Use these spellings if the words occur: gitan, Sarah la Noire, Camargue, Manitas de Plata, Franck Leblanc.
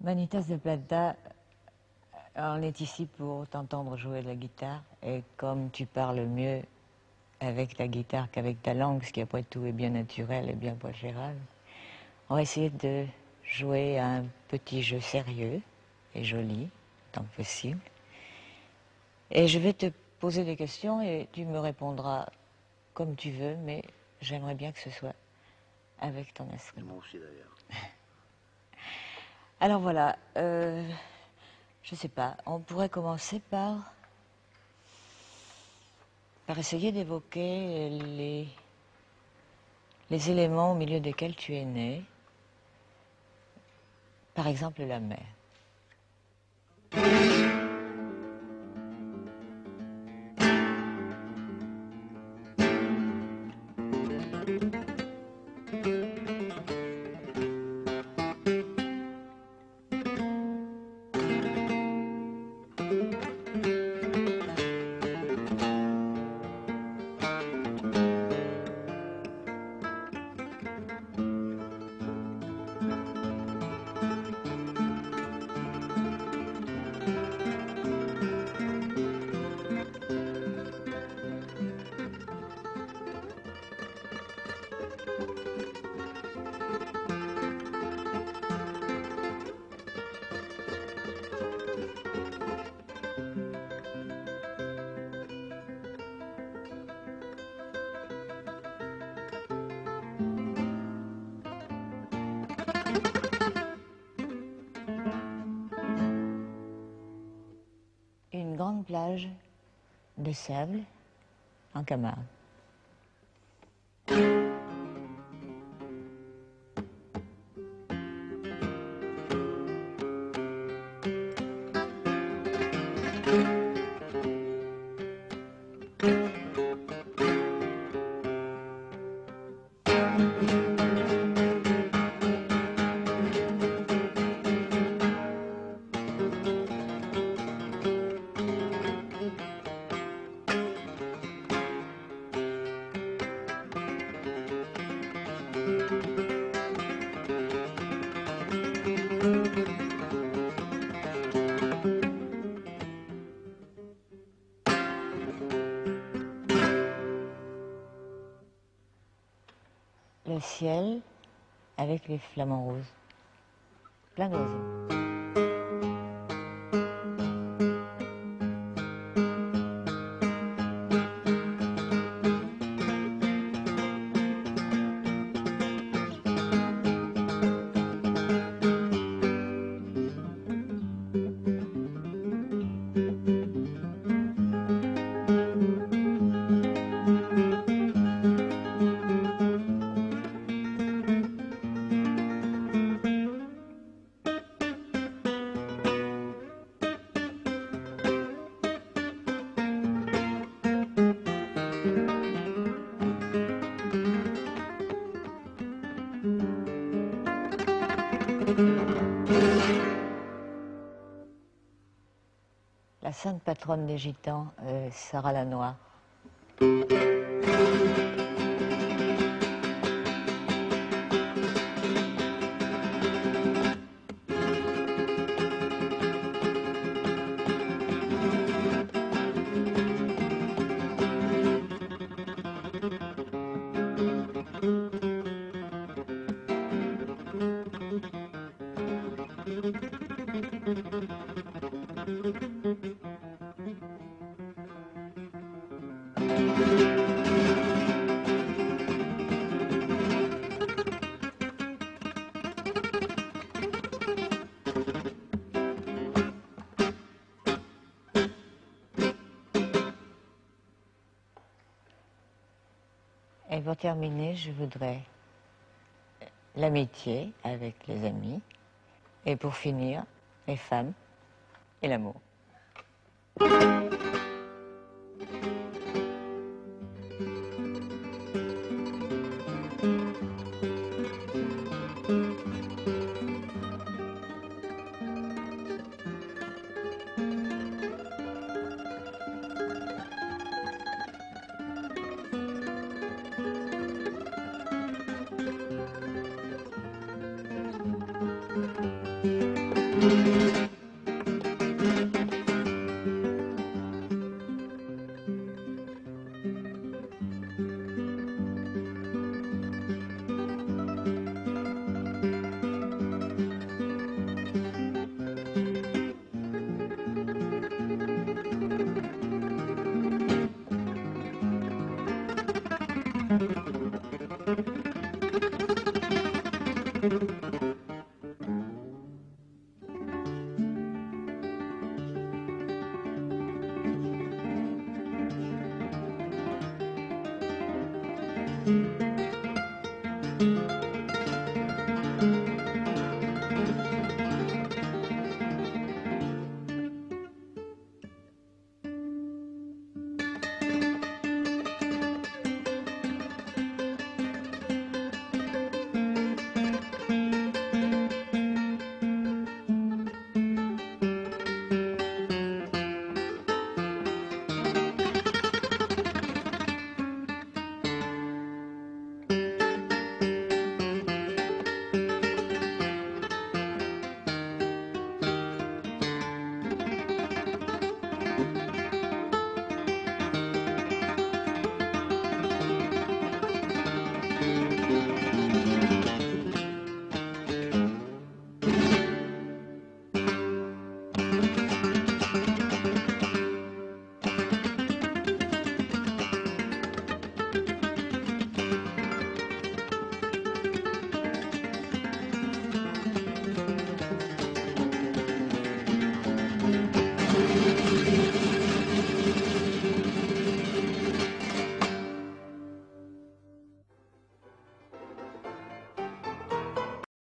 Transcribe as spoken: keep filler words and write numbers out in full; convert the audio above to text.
Manitas de Plata, on est ici pour t'entendre jouer de la guitare, et comme tu parles mieux avec ta guitare qu'avec ta langue, ce qui après tout est bien naturel et bien préférable, on va essayer de jouer à un petit jeu sérieux et joli, tant que possible. Et je vais te poser des questions et tu me répondras comme tu veux, mais j'aimerais bien que ce soit avec ton instrument. Moi aussi d'ailleurs. Alors voilà, euh, je ne sais pas, on pourrait commencer par, par essayer d'évoquer les, les éléments au milieu desquels tu es né, par exemple la mer. Une grande plage de sable en Camargue. Le ciel avec les flamants roses, plein d'oiseaux. La sainte patronne des Gitans, euh, Sarah la Noire. Et pour terminer, je voudrais l'amitié avec les amis, et pour finir, les femmes et l'amour. Thank you.